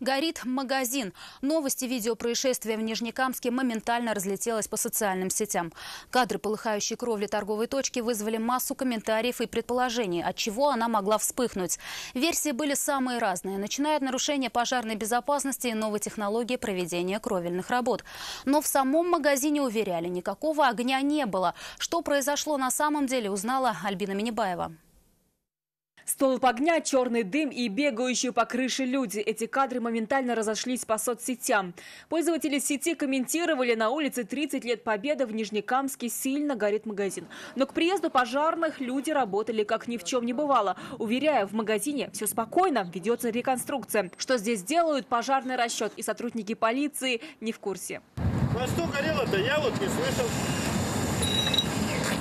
Горит магазин. Новости видео происшествия в Нижнекамске моментально разлетелось по социальным сетям. Кадры полыхающей кровли торговой точки вызвали массу комментариев и предположений, от чего она могла вспыхнуть. Версии были самые разные, начиная от нарушения пожарной безопасности и новой технологии проведения кровельных работ. Но в самом магазине уверяли, никакого огня не было. Что произошло на самом деле, узнала Альбина Минибаева. Столб огня, черный дым и бегающие по крыше люди. Эти кадры моментально разошлись по соцсетям. Пользователи сети комментировали: на улице 30 лет Победы в Нижнекамске сильно горит магазин. Но к приезду пожарных люди работали как ни в чем не бывало, уверяя, в магазине все спокойно, ведется реконструкция. Что здесь делают пожарный расчет и сотрудники полиции, не в курсе. А что горело-то, я вот не слышал.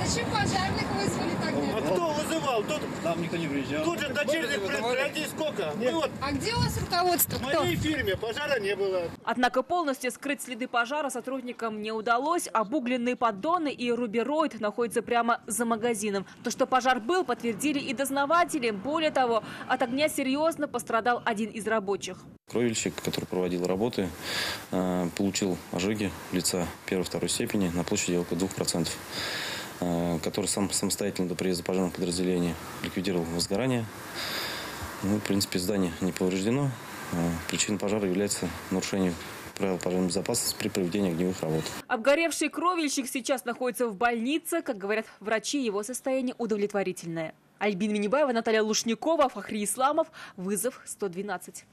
Зачем пожарных вызвали тогда? А кто вызывал? Тут нам никто не приезжал. Тут же дочерних предприятий сколько? Вот. А где у вас руководство? В моей фирме пожара не было. Однако полностью скрыть следы пожара сотрудникам не удалось. Обугленные поддоны и рубероид находятся прямо за магазином. То, что пожар был, подтвердили и дознаватели. Более того, от огня серьезно пострадал один из рабочих. Кровельщик, который проводил работы, получил ожоги лица 1-2 степени на площади около 2%. Который самостоятельно до приезда пожарного подразделения ликвидировал возгорание. Ну, в принципе, здание не повреждено. Причиной пожара является нарушение правил пожарной безопасности при проведении огневых работ. Обгоревший кровельщик сейчас находится в больнице. Как говорят врачи, его состояние удовлетворительное. Альбина Минибаева, Наталья Лушникова, Фахри Исламов. Вызов 112.